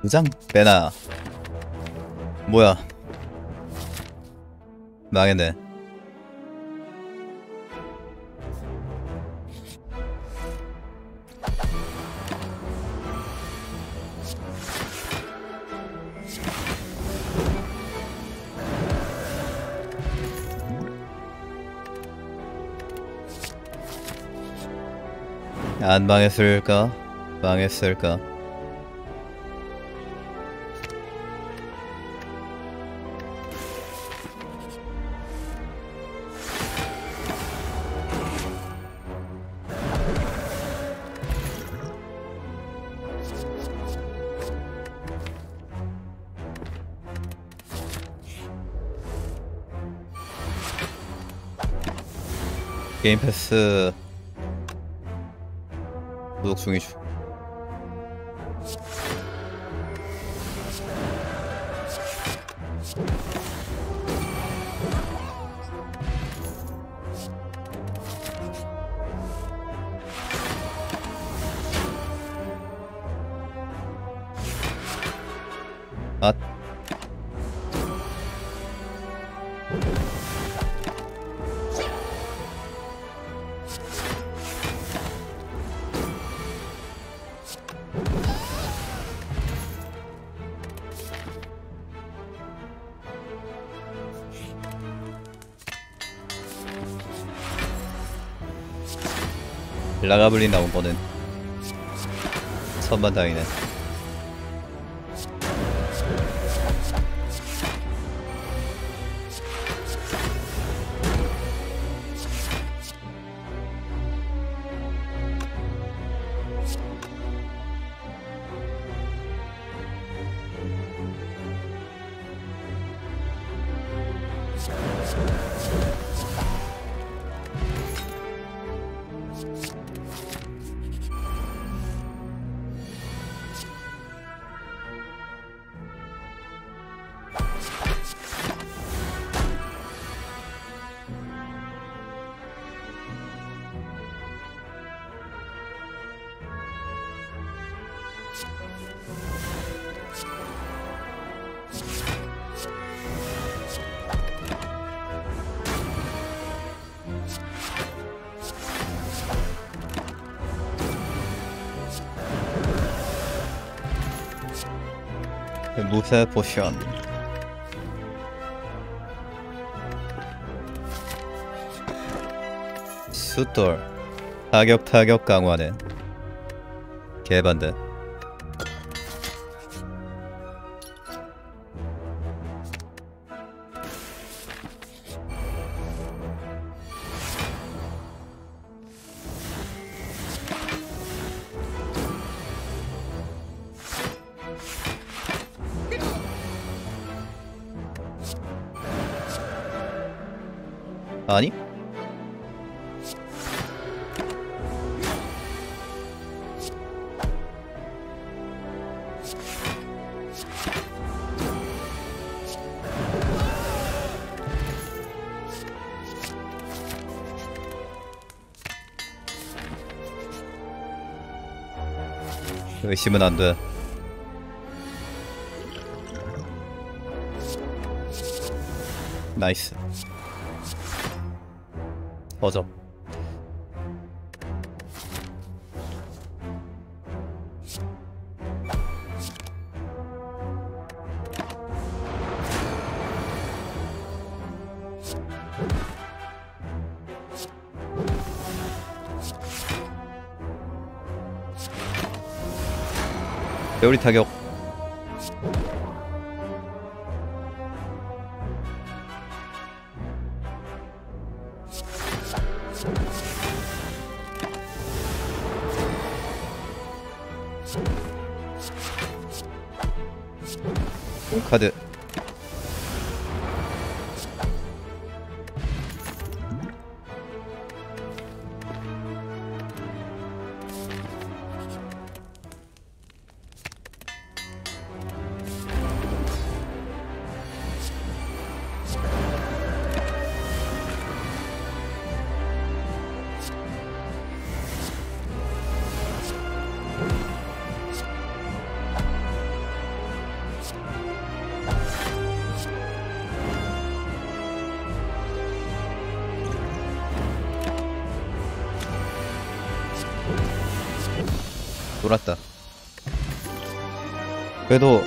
무장 빼놔. 뭐야, 망했네. 안 망했을까? 망했을까? 게임 패스 구독 중이죠. 아, 라가블린 나온 거는 천만다행이네. 무쇠 포션. 숫돌. 타격 강화는 개반대. 아니? 의심은 안 돼. 나이스. 버져. 배우리 타격. 카드 놀았다. 그래도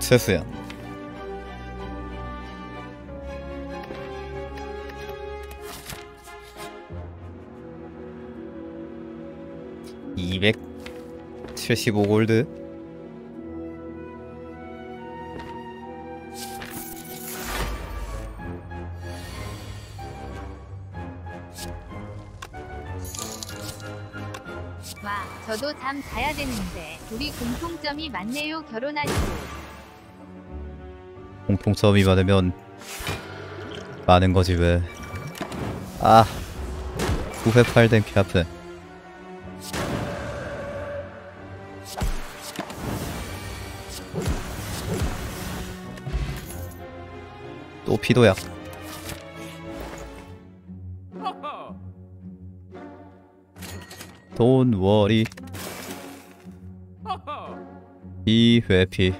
세수야. $275골드. 와, 저도 잠 자야 되는데 우리 공통점이 많네요. 결혼하시고. 공통점이 많으면 많은 거지 왜. 아, 908된 개 아프네. 또 피도약. Don't worry. 2회피.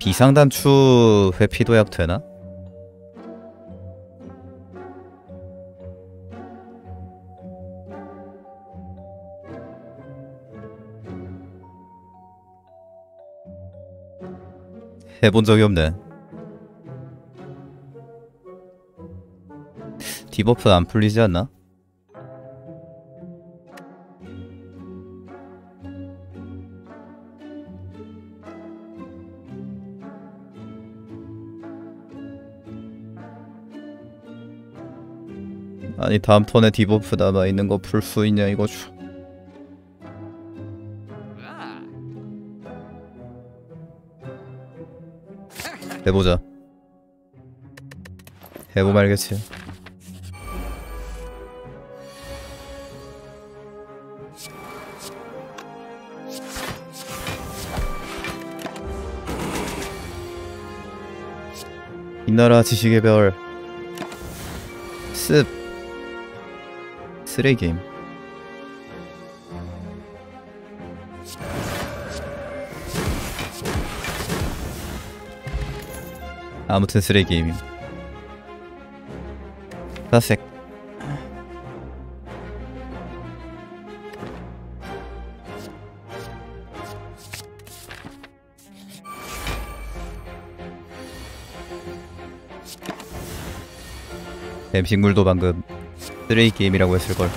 비상단추 회피도약 되나? 해본 적이 없네. 디버프 안 풀리지 않나? 아니 다음 턴에 디버프 남아있는 거 풀 수 있냐 이거죠. 해보자. 해보면 알겠지. 이 나라 지식의 별. 습. 쓰레기임. 아무튼 쓰레기임. 파색. 뱀식물도 방금 쓰레기 게임이라고 했을걸.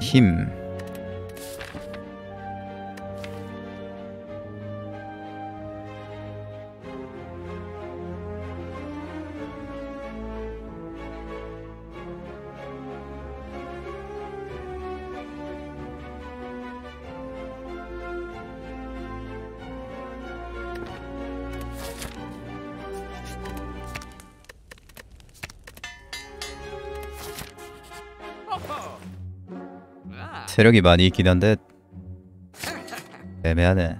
힘. 체력이 많이 있긴 한데 애매하네.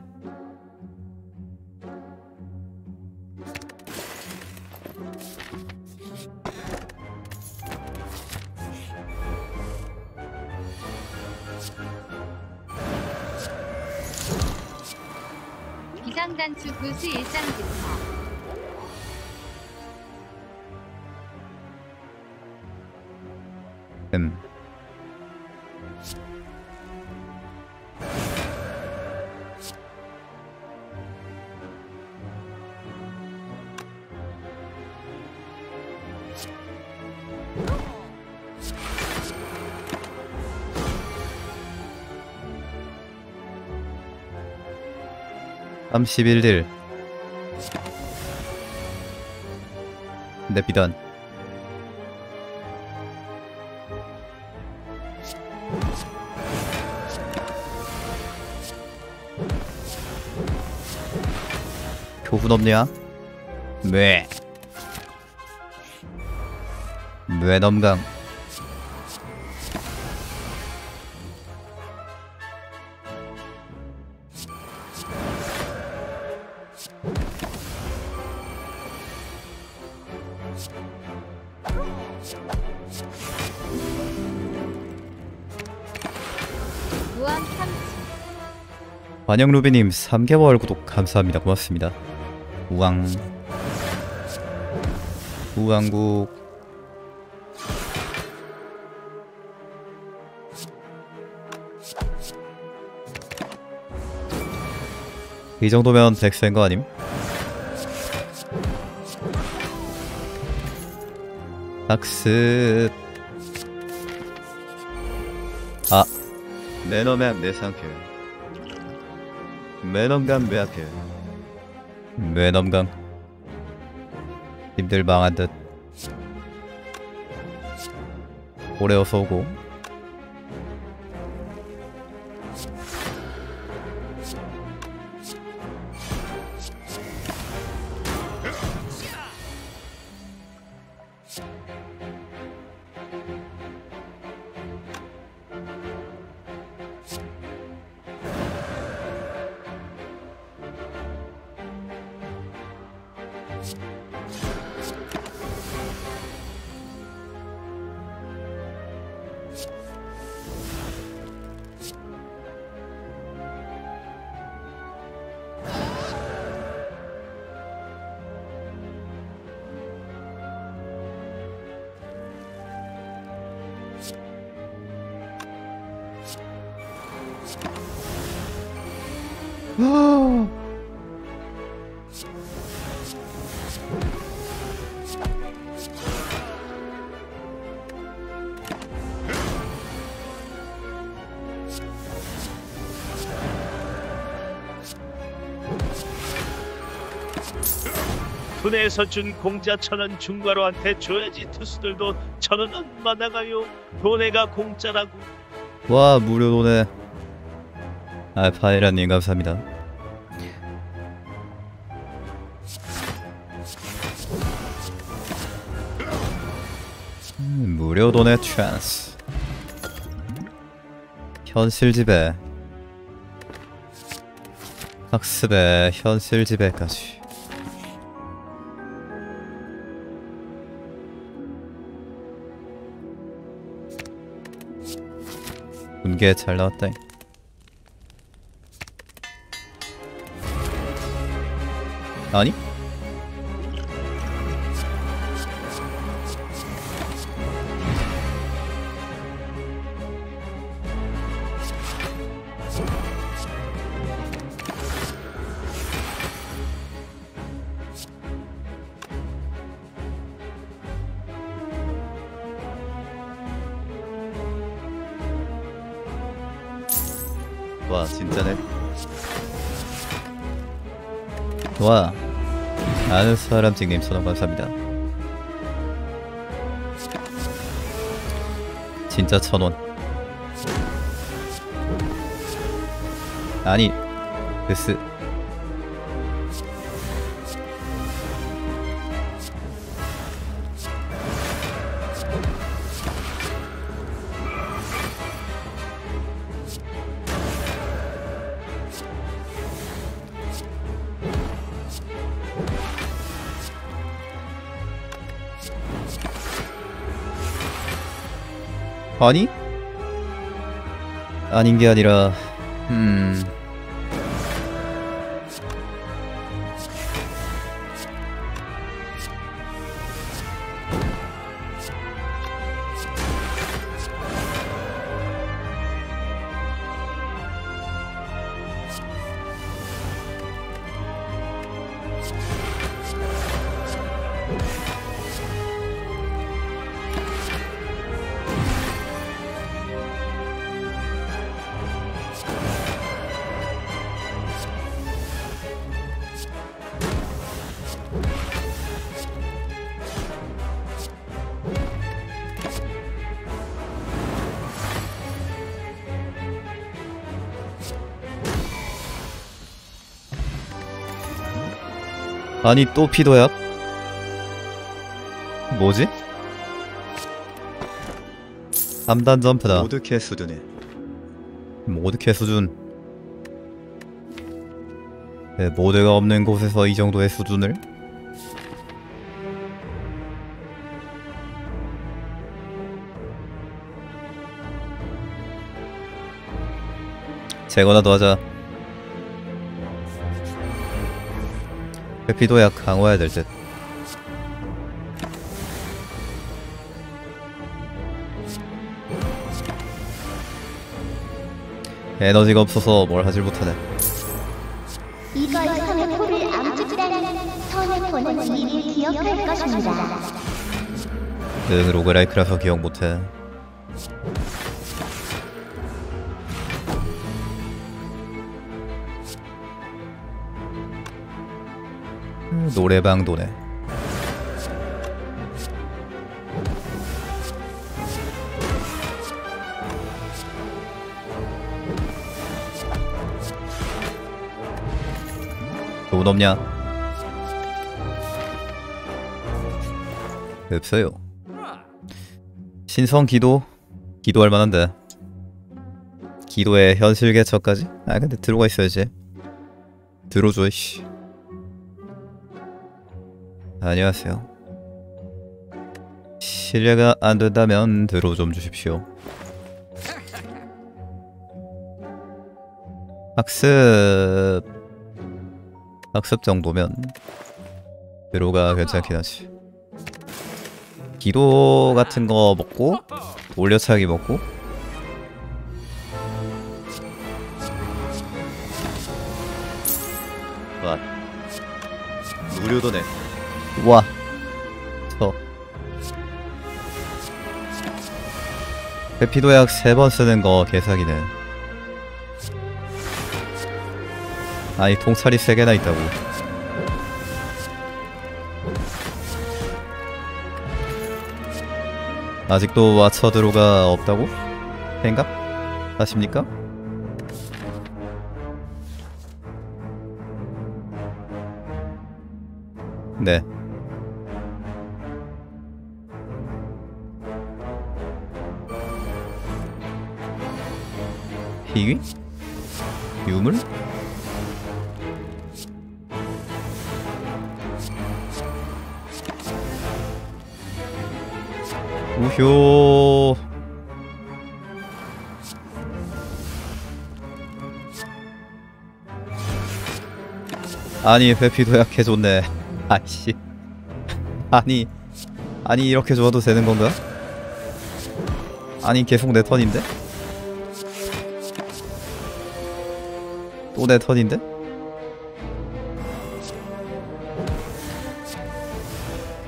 1장 단축 부수 1장부터 (31일) 내비던 교훈 없냐? 뇌 뇌넘강 안녕루비님 3개월 구독 감사합니다. 고맙습니다. 우왕 우왕국 이 정도면 백센 거 아님? 악습 아 매너맵 내상표 매넘강 매악해 매넘강 님들 망한 듯 오래 어서오고 군에서 준 공짜 1,000원 중과로한테 줘야지 투수들도 1,000원 안 받아가요. 돈에가 공짜라고. 와 무료 돈에. 알파이라님 감사합니다. 무료 돈의 찬스. 현실 지배. 학습의 현실 지배까지. 운게 잘 나왔다. 아니? 와 진짜네. 와 아는 사람 징님 선언 감사합니다. 진짜 1,000원 아니 글쓰 아니? 아닌 게 아니라 아니 또 피도야? 뭐지? 암단 점프다. 모드캐 수준에. 모드캐 수준. 네, 모드가 없는 곳에서 이 정도의 수준을? 제거라도 하자. 회피도약 강화해야 될 듯. 에너지가 없어서 뭘 하질 못하네. 이걸 섬의 코를 암투지라는 섬의 번호 2를 기억할 것입니다. 응, 로그라이크라서 기억 못해. 노래방 도네. 돈 없냐? 없어요. 신성 기도? 기도할 만한데. 기도에 현실 개척까지? 아 근데 들어가 있어야지. 들어줘 이씨. 안녕하세요. 실례가 안 된다면 들어 좀 주십시오. 학습. 학습 정도면 들어가 괜찮긴 하지. 기도 같은 거 먹고 올려차기 먹고 와 무료도네. 와, 저 회피도약 3번 쓰는 거 개사기네. 아니 통찰이 3개나 있다고. 아직도 와쳐드로가 없다고? 생각? 아십니까? 네. 희귀? 유물? 우효. 아니 회피도약 해줬네. 아이씨. 아니 이렇게 줘도 되는 건가? 아니 계속 내 턴인데? 또 내 턴인데?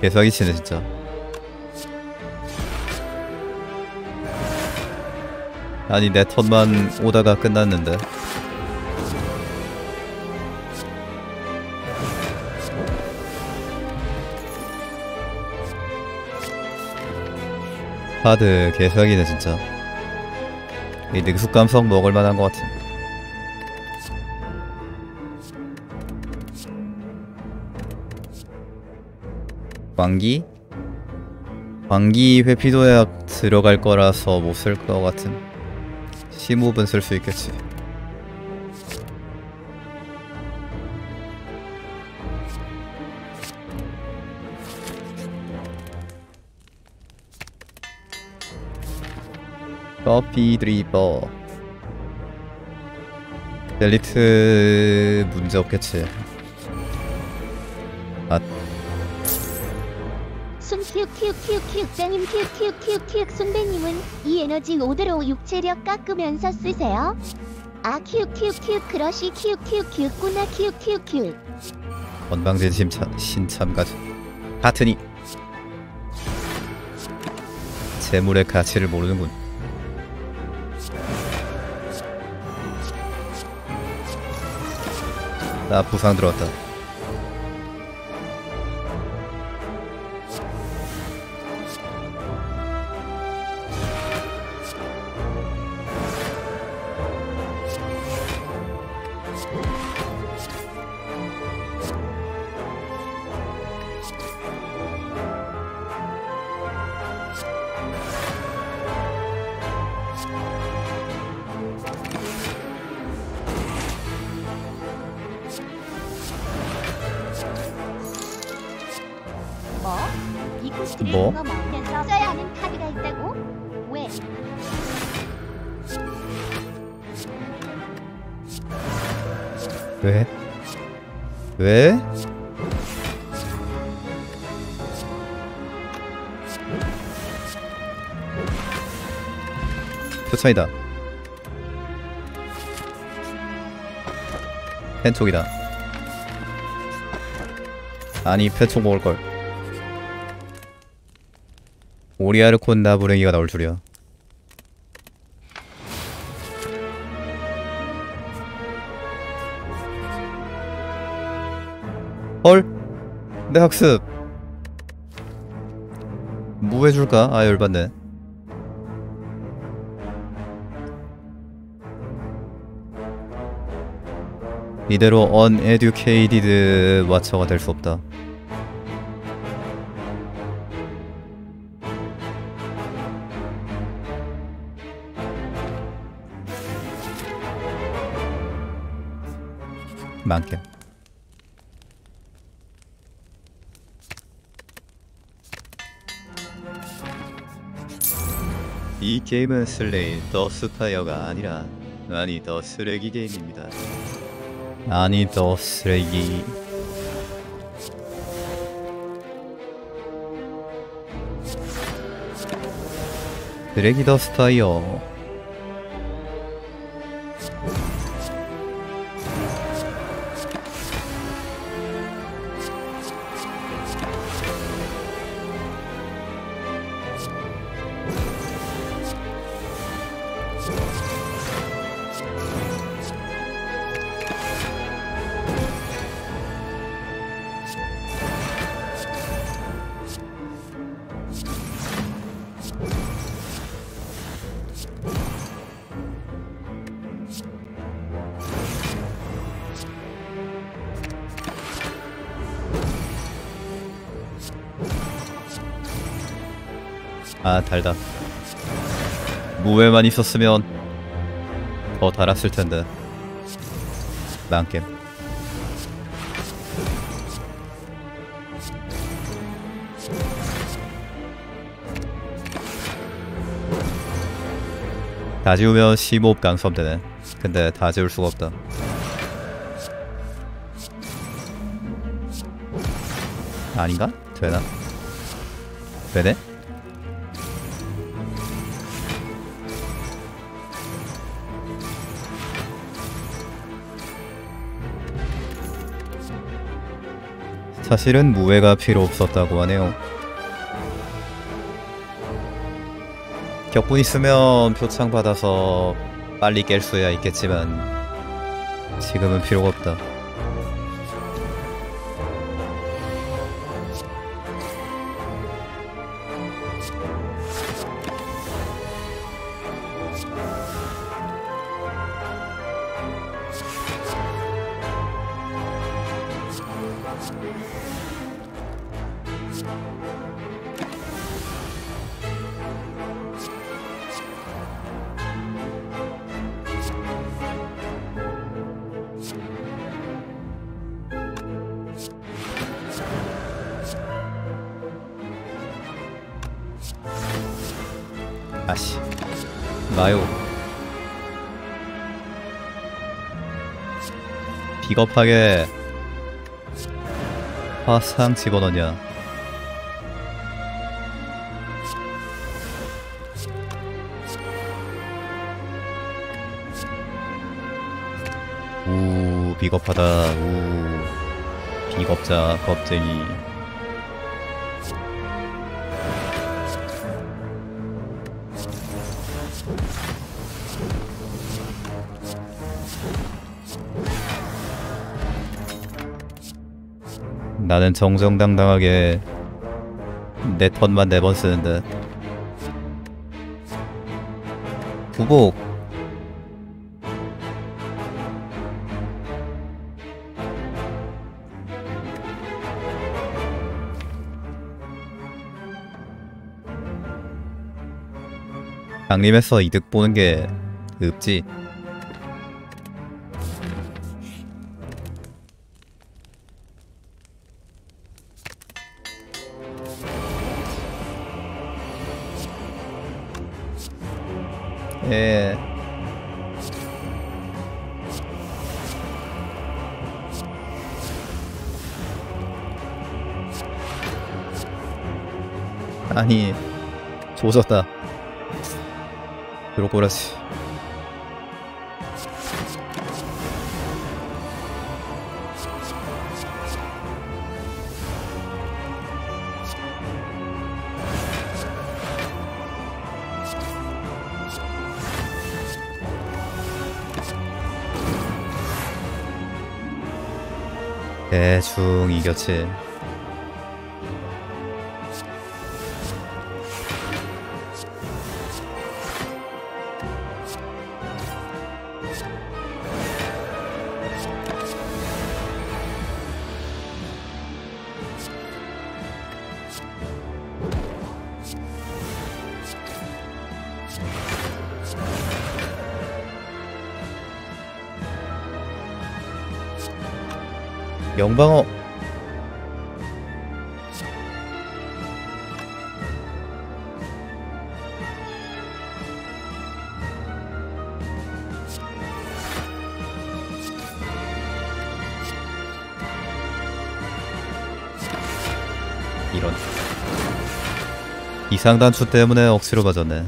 개사기 치네 진짜. 아니 내 턴만 오다가 끝났는데. 카드 개사기네 진짜. 이 능숙감성 먹을만한 것 같은. 광기? 광기 회피도약 들어갈 거라서 못 쓸 것 같은. 시무분 쓸 수 있겠지. 커피 드리버 델리트 문제 없겠지. 아 큐큐큐큐큐큐님 큐큐큐큐 선배님은 이 에너지 5대로 육체력 깎으면서 쓰세요. 아 큐큐큐 그러시 큐큐큐구나 큐큐큐. 건방진 신참까지 하트니 재물의 가치를 모르는군. 나 부상 들어왔다. 뭐? 써야 하는 카드가 있다고? 왜? 왜? 왜? 표창이다. 펜촉이다. 아니 펜촉 먹을걸. 오리아르콘다 불행이가 나올 줄이야. 헐! 내 학습! 뭐 해줄까? 아 열받네. 이대로 uneducated 왓처가 될 수 없다. 많게. 이 게임은 슬레이 더 스파이어가 아니라 아니 더 쓰레기 게임입니다. 아니 더 쓰레기. 쓰레기 더 스파이어. 아 달다. 무회만 있었으면 더 달았을 텐데. 난겜. 다 지우면 15강 수업되네. 근데 다 지울 수가 없다. 아닌가? 되나? 되네? 사실은 무회가 필요 없었다고 하네요. 격분 있으면 표창 받아서 빨리 깰 수야 있겠지만 지금은 필요가 없다. 아씨 마요. 비겁하게 화상 집어넣냐. 우 비겁하다. 우 비겁자 겁쟁이. 나는 정정당당하게 내 턴만 4번 쓰는데. 구복 강림에서 이득 보는게 없지. 예. 아니, 조졌다. 그렇고 그러지. 대충 이겼지. 영방어 이런 이상단추 때문에 억지로 맞았네.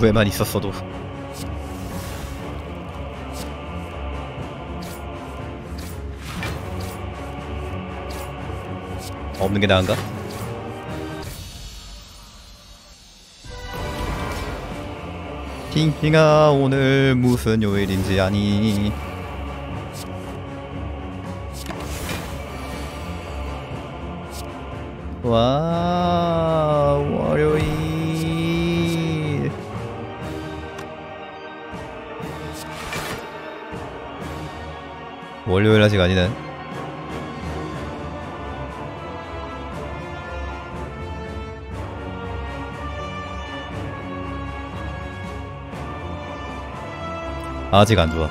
무에만 있었어도 없는 게 나은가? 핑핑아, 오늘 무슨 요일인지 아니? 와, 월요일. 월요일 아직 아니네. 아직 안 좋아.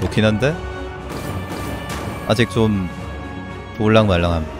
좋긴 한데 아직 좀 올랑말랑함.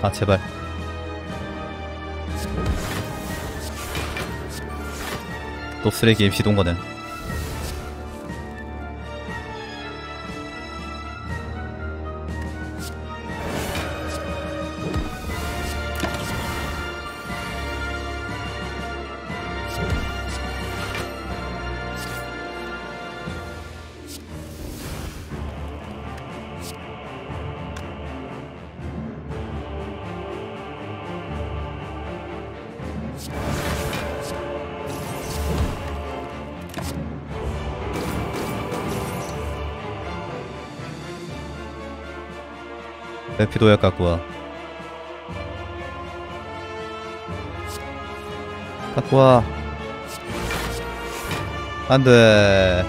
아, 제발. 또 쓰레기 MC 동거네. 에피도약 갖고 와. 갖고 와. 안 돼.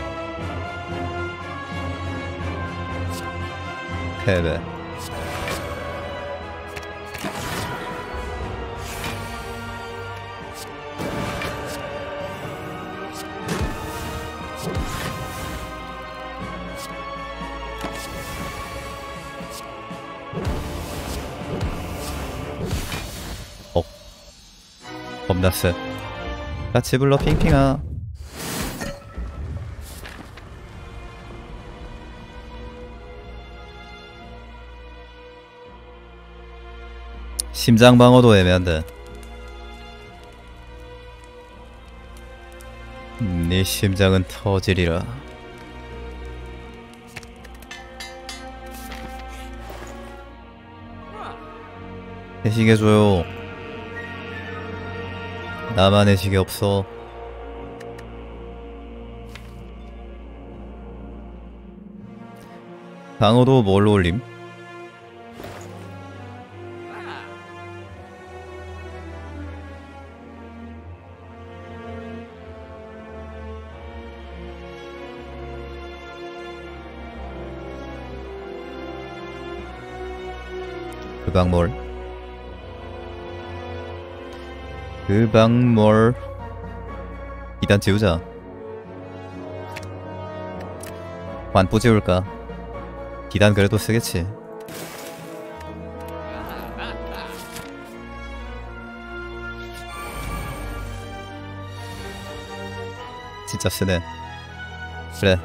패배. 겁나 쎄. 같이 불러 핑핑아. 심장 방어도 애매한데. 네 심장은 터지리라. 해시계줘요. 나만 해시계 없어. 방어도 뭘로 올림? 그 방몰 일단 지우자. 완포 지울까? 기단 그래도 쓰겠지. 진짜 쓰네. 그래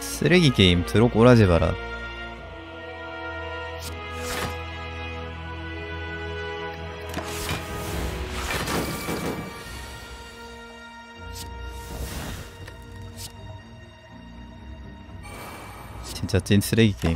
쓰레기 게임 들어 꼬라지 마라. 진짜 찐 쓰레기 게임.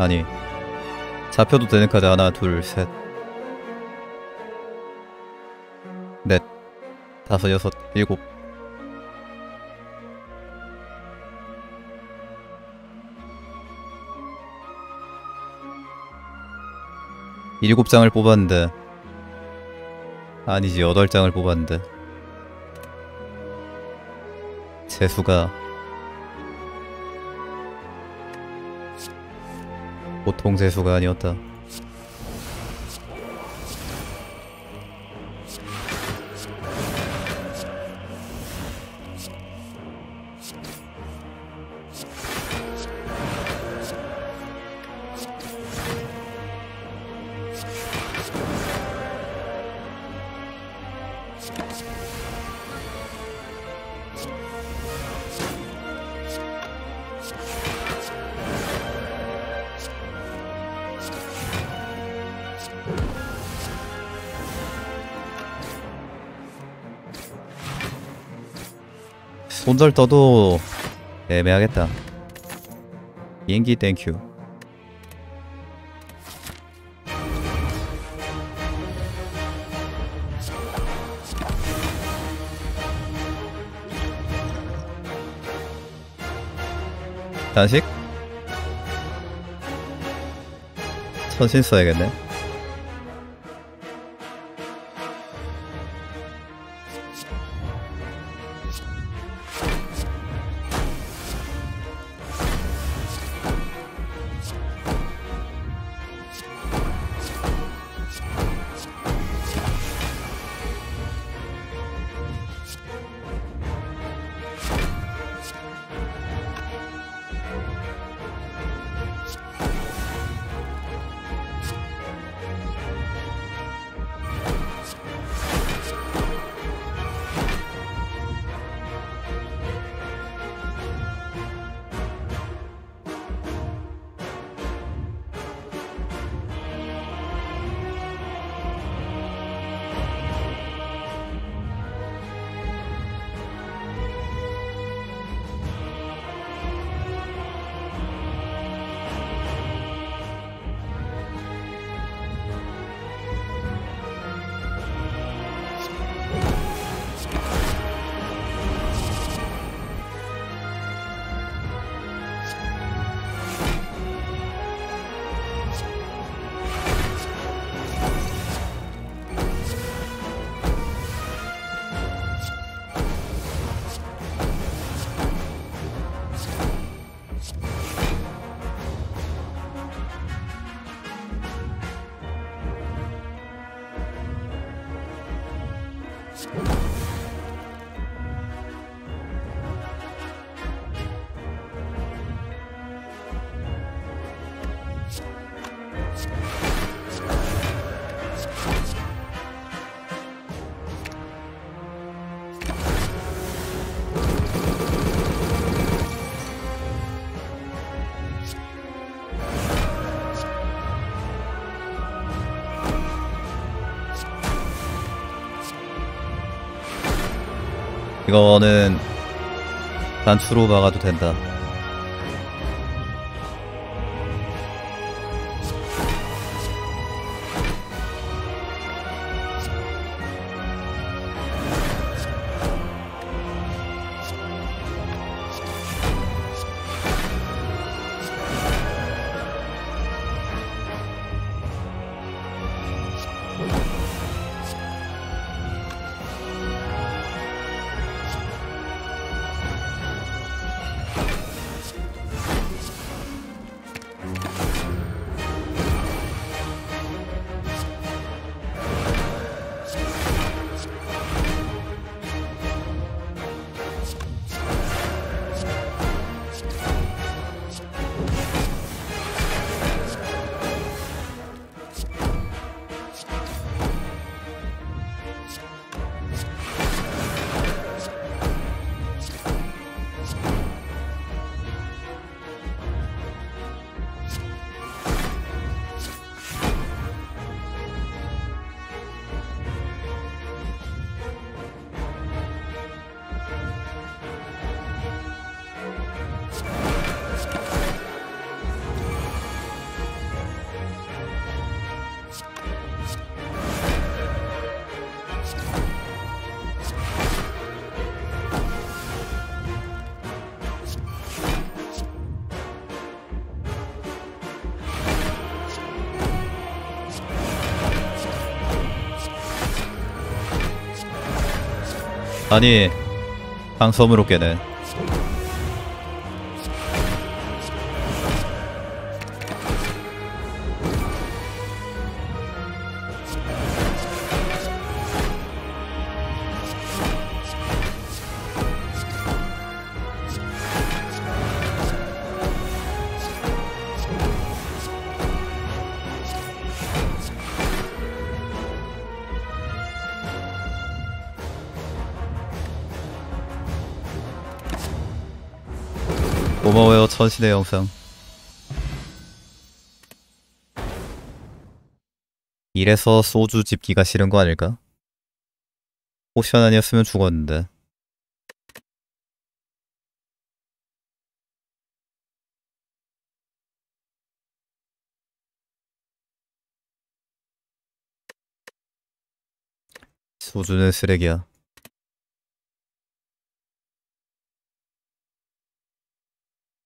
아니 잡혀도 되는 카드 하나 둘 셋 넷 다섯 여섯 일곱. 일곱 장을 뽑았는데 아니지 8장을 뽑았는데 재수가 보통 재수가 아니었다. 손절 떠도 애매하겠다. 비행기 땡큐. 단식? 천신 써야겠네. 이거는 단추로 막아도 된다. 아니, 방섬으로 깨네. 고마워요, 천신의 영상. 이래서 소주 집기가 싫은 거 아닐까? 포션 아니었으면 죽었는데. 소주는 쓰레기야.